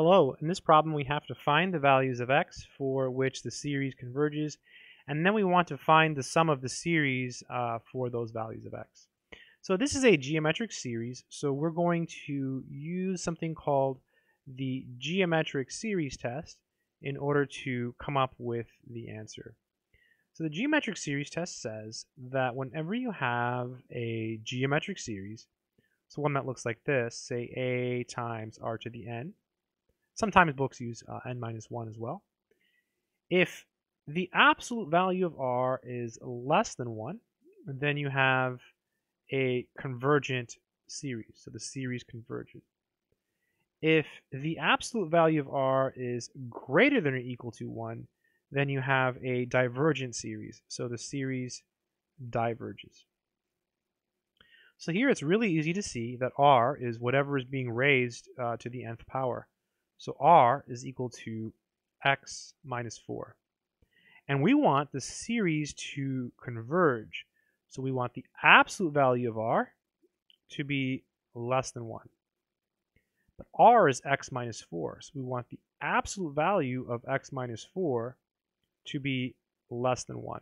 Hello, in this problem we have to find the values of x for which the series converges, and then we want to find the sum of the series for those values of x. So this is a geometric series, so we're going to use something called the geometric series test in order to come up with the answer. So the geometric series test says that whenever you have a geometric series, so one that looks like this, say a times r to the n, sometimes books use n minus 1 as well. If the absolute value of r is less than 1, then you have a convergent series. So the series converges. If the absolute value of r is greater than or equal to 1, then you have a divergent series. So the series diverges. So here it's really easy to see that r is whatever is being raised to the nth power. So r is equal to x minus 4. And we want the series to converge. So we want the absolute value of r to be less than 1. But r is x minus 4. So we want the absolute value of x minus 4 to be less than 1.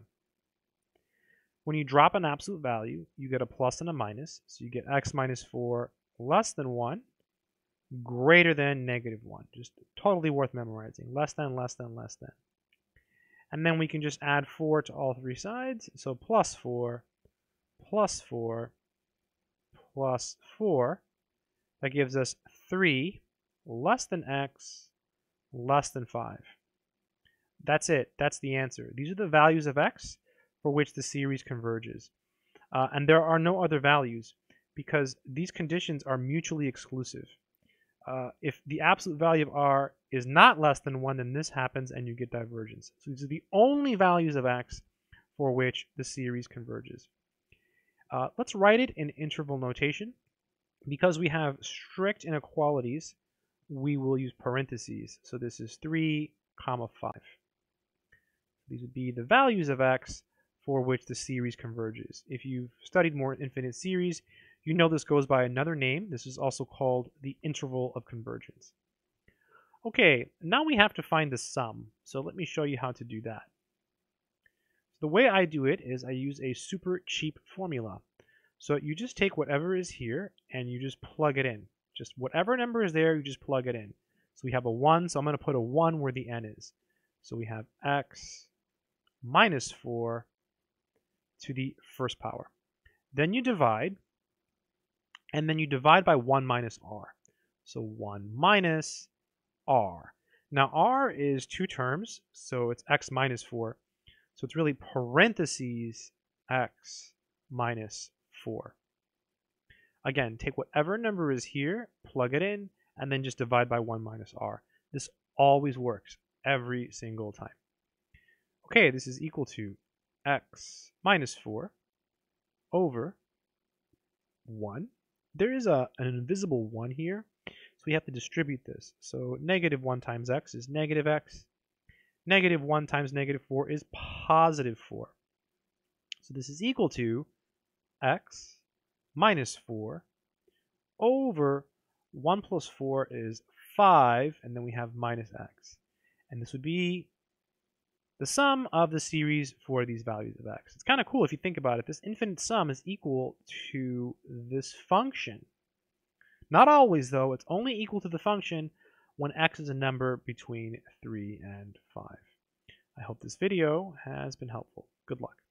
When you drop an absolute value, you get a plus and a minus. So you get x minus 4 less than 1. Greater than negative 1. Just totally worth memorizing. Less than, less than, less than. And then we can just add 4 to all three sides. So plus 4, plus 4, plus 4. That gives us 3 less than x, less than 5. That's it. That's the answer. These are the values of x for which the series converges. And there are no other values because these conditions are mutually exclusive. If the absolute value of r is not less than 1, then this happens and you get divergence. So these are the only values of x for which the series converges. Let's write it in interval notation. Because we have strict inequalities, we will use parentheses. So this is 3, comma 5. These would be the values of x for which the series converges. If you've studied more infinite series, you know this goes by another name. This is also called the interval of convergence. Okay, now we have to find the sum. So let me show you how to do that. The way I do it is I use a super cheap formula. So you just take whatever is here and you just plug it in. Just whatever number is there, you just plug it in. So we have a 1, so I'm going to put a 1 where the n is. So we have x minus 4 to the first power. Then you divide. And then you divide by 1 minus r. So 1 minus r. Now r is two terms, so it's x minus 4. So it's really parentheses x minus 4. Again, take whatever number is here, plug it in, and then just divide by 1 minus r. This always works every single time. Okay, this is equal to x minus 4 over 1. There is an invisible 1 here, so we have to distribute this. So negative 1 times x is negative x. Negative 1 times negative 4 is positive 4. So this is equal to x minus 4 over 1 plus 4 is 5, and then we have minus x. And this would be the sum of the series for these values of x. It's kind of cool if you think about it. This infinite sum is equal to this function. Not always, though. It's only equal to the function when x is a number between 3 and 5. I hope this video has been helpful. Good luck.